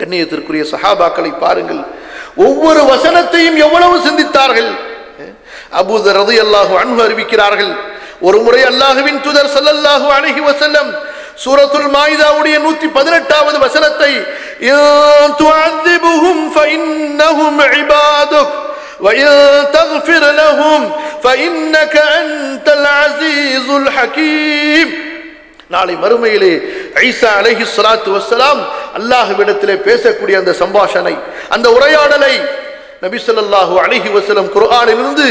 கண்ணியத்திற்குரிய சஹாபாக்களை பாருங்கள், ஒவ்வொரு வசனத்தையும் எவ்வளவு சிந்தித்தார்கள். அபூதர் ரலியல்லாஹு அன்ஹு அறிவிக்கிறார்கள், ஒரு முறை அல்லாஹ்வின் தூதர் ஸல்லல்லாஹு அலைஹி வஸல்லம் சூரத்துல் மாயிதாவுடைய 118வது வசனத்தை, இன் துஅஸிபுஹும் ஃபஇன்னஹும் இபாதுக் வ இன் தஃஃபிர் லஹும் ஃபஇன்னக அன்தல் அஸீஸுல் ஹகீம், நாளை மறுமையிலே ஈசா அலைஹிஸ்ஸலாத்து வஸ்ஸலாம் அல்லாஹ்விடத்திலே பேசக்கூடிய அந்த சம்பாஷணை, அந்த உரையாடலை நபி ஸல்லல்லாஹு அலைஹி வஸல்லம் குர்ஆனிலிருந்து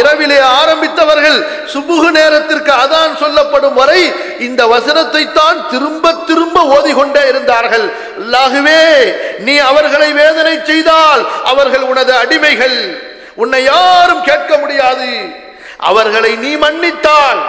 இரவிலே ஆரம்பித்தவர்கள் சுபுஹ் நேரத்திற்கு அதான் சொல்லப்படும் வரை இந்த வசனத்தை தான் திரும்ப திரும்ப ஓதிக்கொண்டே இருந்தார்கள். அல்லாஹ்வே, நீ அவர்களை வேதனை செய்தால் அவர்கள் உனது அடிமைகள், உன்னை யாரும் கேட்க முடியாது. அவர்களை நீ மன்னித்தால்,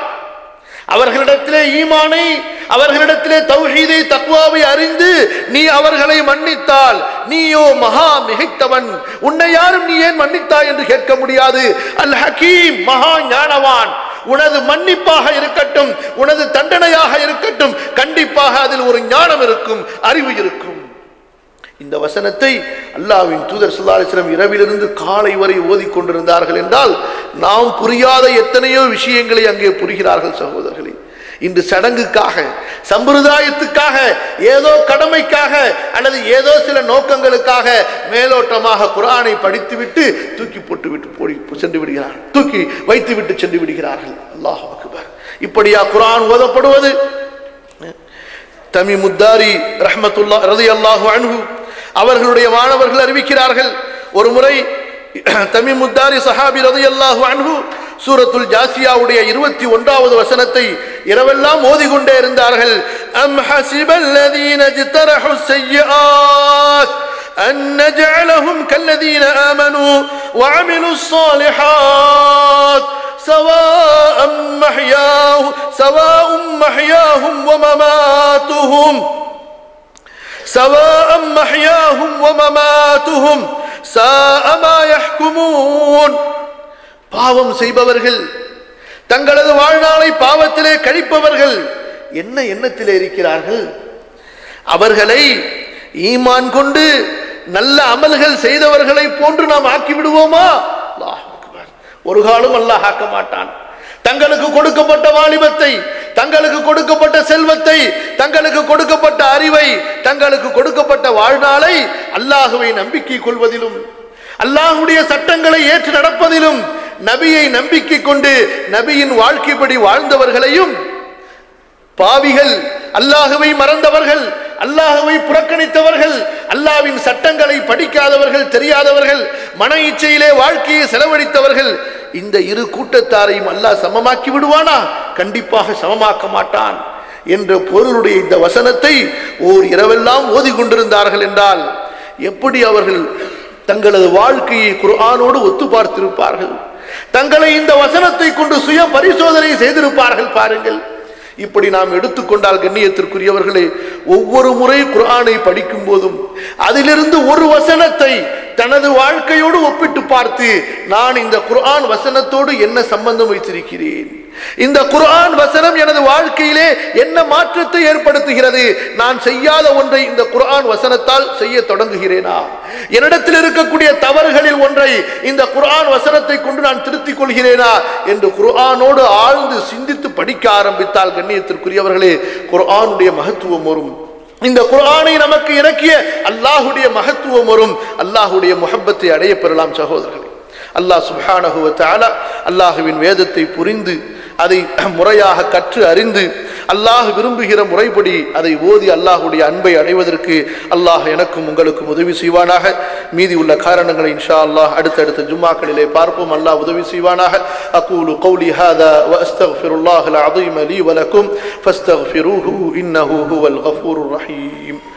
அவர்களிடத்திலே ஈமானை, அவர்களிடத்திலே தௌஹீதை தக்வாவை அறிந்து நீ அவர்களை மன்னித்தால் நீயோ மகா மிகைத்தவன், உன்னை யாரும் நீ ஏன் மன்னித்தாய் என்று கேட்க முடியாது. அல் ஹகீம், மகா ஞானவான், உனது மன்னிப்பாக இருக்கட்டும் உனது தண்டனையாக இருக்கட்டும், கண்டிப்பாக அதில் ஒரு ஞானம் இருக்கும், அறிவு இருக்கும். இந்த வசனத்தை அல்லாஹ்வின் தூதர் ஸல்லல்லாஹு அலைஹி வஸல்லம் இரவிலிருந்து காலை வரை ஓதிக்கொண்டிருந்தார்கள் என்றால் நாம் புரியாத எத்தனையோ விஷயங்களை அங்கே புரிகிறார்கள். சகோதரர்களே, இன்று சடங்குக்காக, சம்பிரதாயத்துக்காக, ஏதோ கடமைக்காக அல்லது ஏதோ சில நோக்கங்களுக்காக மேலோட்டமாக குர்ஆனை படித்துவிட்டு தூக்கி போட்டுவிட்டு சென்று விடுகிறார்கள், தூக்கி வைத்துவிட்டு சென்று விடுகிறார்கள். அல்லாஹ் அக்பர்! இப்படியா குர்ஆன் ஓதப்படுவது? தமிமுத்தாரி ரஹ்மத்துல்லாஹி ரலியல்லாஹு அன்ஹு அவர்களுடைய மாணவர்கள் அறிவிக்கிறார்கள், ஒரு முறை தமிமுத்தாரி சஹாபி ரலியல்லாஹு அன்ஹு சூரத்துல் ஜாசியாவுடைய 21வது வசனத்தை இரவெல்லாம் ஓதிக்கொண்டே இருந்தார்கள். அம் ஹஸிபல்லதீன ஜதரஹு ஸய்யிஆத் அன் நஜஅலஹும் கல்லதீன ஆமனூ வஅமிலுஸ் ஸாலிஹாத் சவா அம் மஹ்யாஹும் வமமாத்துஹும் சாஅ மா யஹ்குமூன். பாவம் செய்பவர்கள், தங்களது வாழ்நாளை பாவத்திலே கழிப்பவர்கள் என்ன எண்ணத்திலே இருக்கிறார்கள்? அவர்களை ஈமான் கொண்டு நல்ல அமல்கள் செய்தவர்களை போன்று நாம் ஆக்கி விடுவோமா? அல்லாஹ் அக்பர். ஒரு காலம் அல்லாஹ் ஆக்க மாட்டான். தங்களுக்கு கொடுக்கப்பட்ட வாலிபத்தை, தங்களுக்கு கொடுக்கப்பட்ட செல்வத்தை, தங்களுக்கு கொடுக்கப்பட்ட அறிவை, தங்களுக்கு கொடுக்கப்பட்ட வாழ்நாளை அல்லாஹ்வை நம்பிக்கை கொள்வதிலும் அல்லாஹ்வுடைய சட்டங்களை ஏற்று நடப்பதிலும் நபியை நம்பிக்கை கொண்டு நபியின் வாழ்க்கைப்படி வாழ்ந்தவர்களையும் பாவிகள், அல்லாஹ்வை மறந்தவர்கள், அல்லாஹ்வை புறக்கணித்தவர்கள், அல்லாஹ்வின் சட்டங்களை படிக்காதவர்கள், தெரியாதவர்கள், மன இச்சையிலே வாழ்க்கையை செலவழித்தவர்கள், இந்த இரு கூட்டத்தாரையும் அல்லாஹ் சமமாக்கி விடுவானா? கண்டிப்பாக சமமாக்க மாட்டான் என்ற பொருளுடைய இந்த வசனத்தை ஓர் இரவெல்லாம் ஓதி கொண்டிருந்தார்கள் என்றால் எப்படி அவர்கள் தங்களது வாழ்க்கையை குர்ஆனோடு ஒத்து பார்த்திருப்பார்கள், தங்களை இந்த வசனத்தை கொண்டு சுய பரிசோதனை செய்திருப்பார்கள் பாருங்கள். இப்படி நாம் எடுத்துக்கொண்டால் கண்ணியத்திற்குரியவர்களே, ஒவ்வொரு முறை குர்ஆனை படிக்கும் போதும் அதிலிருந்து ஒரு வசனத்தை தனது வாழ்க்கையோடு ஒப்பிட்டு பார்த்து நான் இந்த குர்ஆன் வசனத்தோடு என்ன சம்பந்தம் வைத்திருக்கிறேன், இந்த குர்ஆன் வசனம் எனது வாழ்க்கையிலே என்ன மாற்றத்தை ஏற்படுத்துகிறது, நான் செய்யாத ஒன்றை இந்த குர்ஆன் வசனத்தால் செய்ய தொடங்குகிறேனா, என்னிடத்தில் இருக்கக்கூடிய தவறுகளில் ஒன்றை இந்த குர்ஆன் வசனத்தை கொண்டு நான் திருத்திக் கொள்கிறேனா என்று குர்ஆனோடு ஆழ்ந்து சிந்தித்து படிக்க ஆரம்பித்தால் கண்ணியத்திற்குரியவர்களே குர்ஆனுடைய மகத்துவம் வரும், இந்த குர்ஆனை நமக்கு இறக்கிய அல்லாஹ்வுடைய மகத்துவம் வரும், அல்லாஹ்வுடைய முஹப்பத்தை அடைய பெறலாம் சகோதரர்களே. அல்லாஹ் சுப்ஹானஹு வ தஆலா அல்லாஹ்வின் வேதத்தை புரிந்து அதை முறையாக கற்று அறிந்து அல்லாஹ் விரும்புகிற முறைப்படி அதை ஓதி அல்லாஹ்வுடைய அன்பை அடைவதற்கு அல்லாஹ் எனக்கும் உங்களுக்கும் உதவி செய்வானாக. மீதி உள்ள காரணங்களை இன்ஷா அல்லாஹ் அடுத்தடுத்த ஜும்மாக்களிலே பார்ப்போம். அல்லாஹ் உதவி செய்வானாக. அகூலு கௌலி ஹாதா வ அஸ்தக்ஃபிருல்லாஹல் அஸீம் லீ வ லக்கும் ஃபஸ்தக்ஃபிரூஹு இன்னஹு ஹுவல் கஃபூருர் ரஹீம்.